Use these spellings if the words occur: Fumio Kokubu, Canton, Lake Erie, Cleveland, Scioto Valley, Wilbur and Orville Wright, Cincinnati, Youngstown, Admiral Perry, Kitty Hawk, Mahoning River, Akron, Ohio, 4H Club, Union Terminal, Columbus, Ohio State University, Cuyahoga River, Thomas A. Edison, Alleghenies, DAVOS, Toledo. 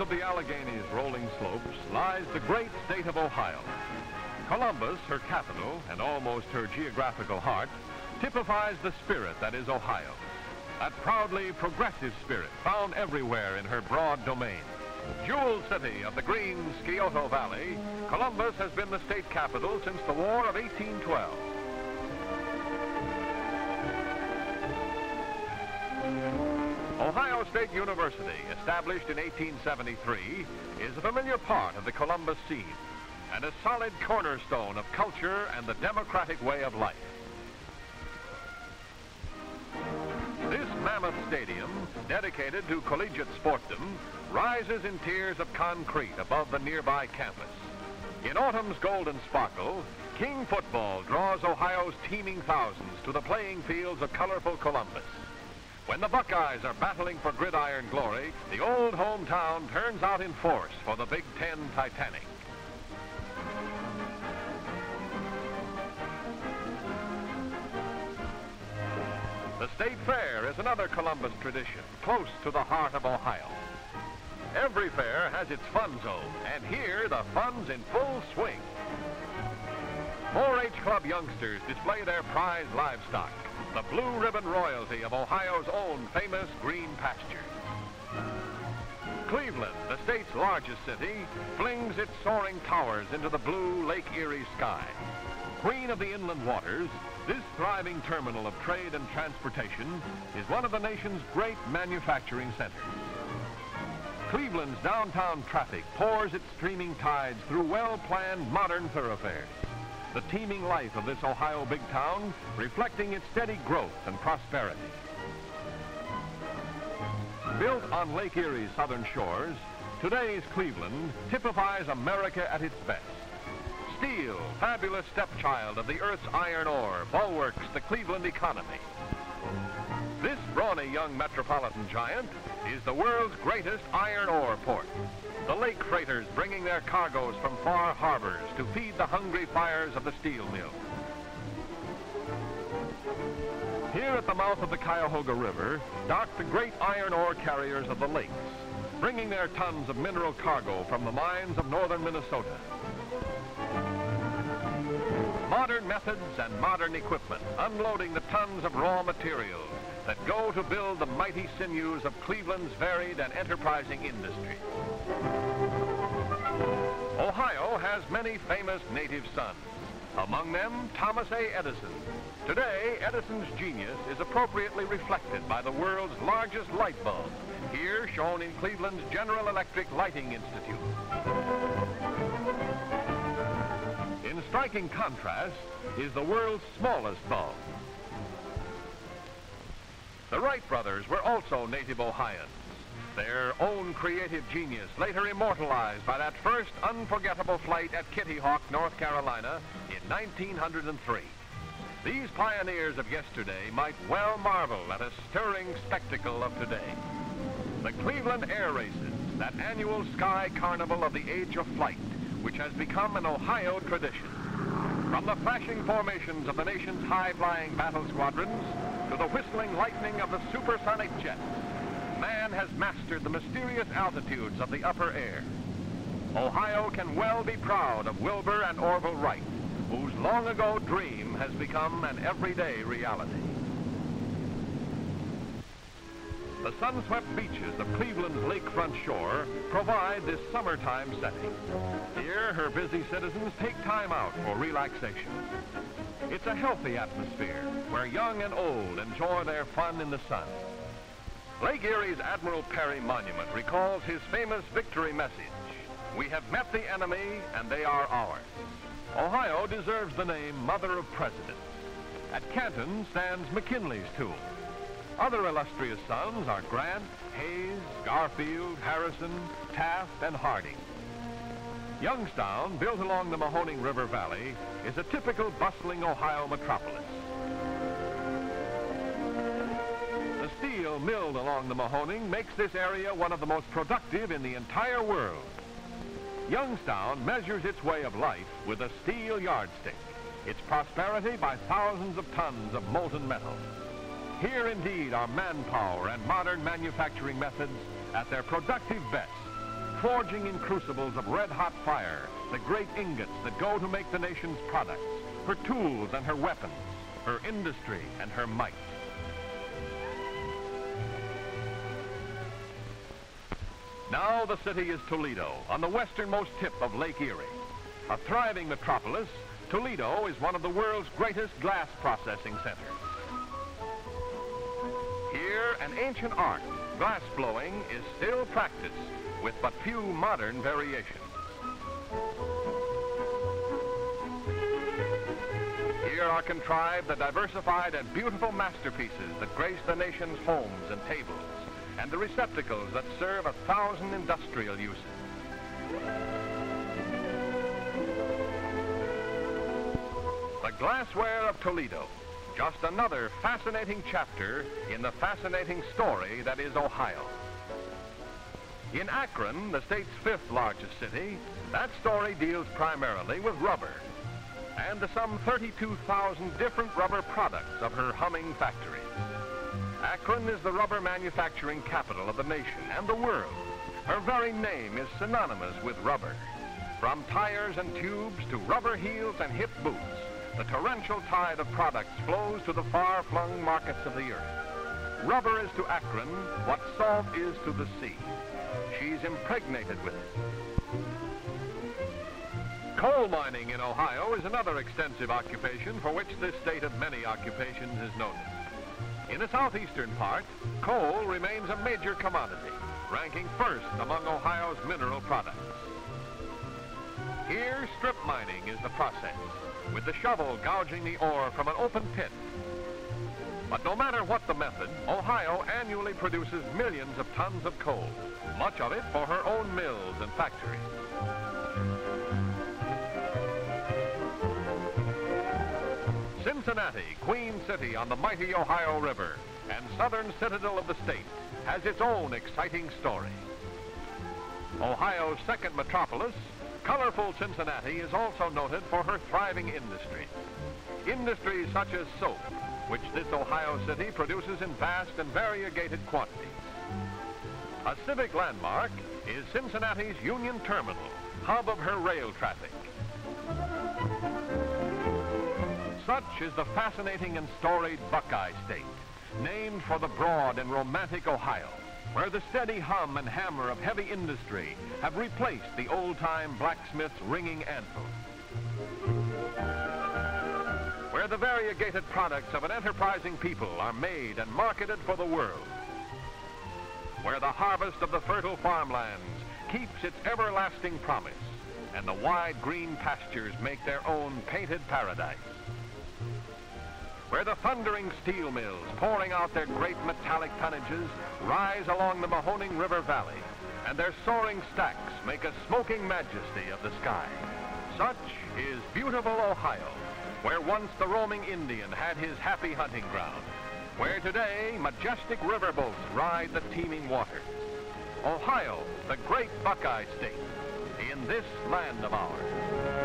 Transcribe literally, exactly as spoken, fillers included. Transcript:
East of the Alleghenies' rolling slopes lies the great state of Ohio. Columbus, her capital and almost her geographical heart, typifies the spirit that is Ohio. That proudly progressive spirit found everywhere in her broad domain. Jewel city of the green Scioto Valley, Columbus has been the state capital since the War of eighteen twelve. Ohio State University, established in eighteen seventy-three, is a familiar part of the Columbus scene and a solid cornerstone of culture and the democratic way of life. This mammoth stadium, dedicated to collegiate sportdom, rises in tiers of concrete above the nearby campus. In autumn's golden sparkle, King football draws Ohio's teeming thousands to the playing fields of colorful Columbus. When the Buckeyes are battling for gridiron glory, the old hometown turns out in force for the Big Ten Titanic. The State Fair is another Columbus tradition, close to the heart of Ohio. Every fair has its fun zone, and here the fun's in full swing. four H Club youngsters display their prized livestock, the blue ribbon royalty of Ohio's own famous green pastures. Cleveland, the state's largest city, flings its soaring towers into the blue Lake Erie sky. Queen of the inland waters, this thriving terminal of trade and transportation is one of the nation's great manufacturing centers. Cleveland's downtown traffic pours its streaming tides through well-planned modern thoroughfares. The teeming life of this Ohio big town reflecting its steady growth and prosperity. Built on Lake Erie's southern shores, today's Cleveland typifies America at its best. Steel, fabulous stepchild of the earth's iron ore, bulwarks the Cleveland economy. This brawny young metropolitan giant is the world's greatest iron ore port. The lake freighters bringing their cargoes from far harbors to feed the hungry fires of the steel mill. Here at the mouth of the Cuyahoga River dock the great iron ore carriers of the lakes, bringing their tons of mineral cargo from the mines of northern Minnesota. Modern methods and modern equipment unloading the tons of raw materials that go to build the mighty sinews of Cleveland's varied and enterprising industry. Ohio has many famous native sons, among them Thomas A. Edison. Today, Edison's genius is appropriately reflected by the world's largest light bulb, here shown in Cleveland's General Electric Lighting Institute. In striking contrast is the world's smallest bulb. The Wright brothers were also native Ohioans, their own creative genius later immortalized by that first unforgettable flight at Kitty Hawk, North Carolina in nineteen oh three. These pioneers of yesterday might well marvel at a stirring spectacle of today. The Cleveland Air Races, that annual sky carnival of the age of flight, which has become an Ohio tradition. From the flashing formations of the nation's high-flying battle squadrons to the whistling lightning of the supersonic jets, man has mastered the mysterious altitudes of the upper air. Ohio can well be proud of Wilbur and Orville Wright, whose long-ago dream has become an everyday reality. The sun-swept beaches of Cleveland's lakefront shore provide this summertime setting. Here, her busy citizens take time out for relaxation. It's a healthy atmosphere where young and old enjoy their fun in the sun. Lake Erie's Admiral Perry monument recalls his famous victory message, "We have met the enemy and they are ours." Ohio deserves the name Mother of Presidents. At Canton stands McKinley's tomb. Other illustrious sons are Grant, Hayes, Garfield, Harrison, Taft, and Harding. Youngstown, built along the Mahoning River Valley, is a typical bustling Ohio metropolis. The steel milled along the Mahoning makes this area one of the most productive in the entire world. Youngstown measures its way of life with a steel yardstick, its prosperity by thousands of tons of molten metal. Here indeed are manpower and modern manufacturing methods at their productive best, forging in crucibles of red-hot fire the great ingots that go to make the nation's products, her tools and her weapons, her industry and her might. Now the city is Toledo, on the westernmost tip of Lake Erie. A thriving metropolis, Toledo is one of the world's greatest glass processing centers. Here, an ancient art, glass blowing, is still practiced with but few modern variations. Here are contrived the diversified and beautiful masterpieces that grace the nation's homes and tables, and the receptacles that serve a thousand industrial uses. The glassware of Toledo, just another fascinating chapter in the fascinating story that is Ohio. In Akron, the state's fifth largest city, that story deals primarily with rubber and the some thirty-two thousand different rubber products of her humming factories. Akron is the rubber manufacturing capital of the nation and the world. Her very name is synonymous with rubber. From tires and tubes to rubber heels and hip boots, the torrential tide of products flows to the far-flung markets of the earth. Rubber is to Akron what salt is to the sea. She's impregnated with it. Coal mining in Ohio is another extensive occupation for which this state of many occupations is noted. In the southeastern part, coal remains a major commodity, ranking first among Ohio's mineral products. Here, strip mining is the process, with the shovel gouging the ore from an open pit. But no matter what the method, Ohio annually produces millions of tons of coal, much of it for her own mills and factories. Cincinnati, Queen City on the mighty Ohio River, and southern citadel of the state, has its own exciting story. Ohio's second metropolis, colorful Cincinnati, is also noted for her thriving industry. Industries such as soap, which this Ohio city produces in vast and variegated quantities. A civic landmark is Cincinnati's Union Terminal, hub of her rail traffic. Such is the fascinating and storied Buckeye State, named for the broad and romantic Ohio, where the steady hum and hammer of heavy industry have replaced the old-time blacksmith's ringing anthem, where the variegated products of an enterprising people are made and marketed for the world, where the harvest of the fertile farmlands keeps its everlasting promise, and the wide green pastures make their own painted paradise, where the thundering steel mills, pouring out their great metallic tonnages, rise along the Mahoning River Valley, and their soaring stacks make a smoking majesty of the sky. Such is beautiful Ohio, where once the roaming Indian had his happy hunting ground, where today majestic riverboats ride the teeming water. Ohio, the great Buckeye State, in this land of ours.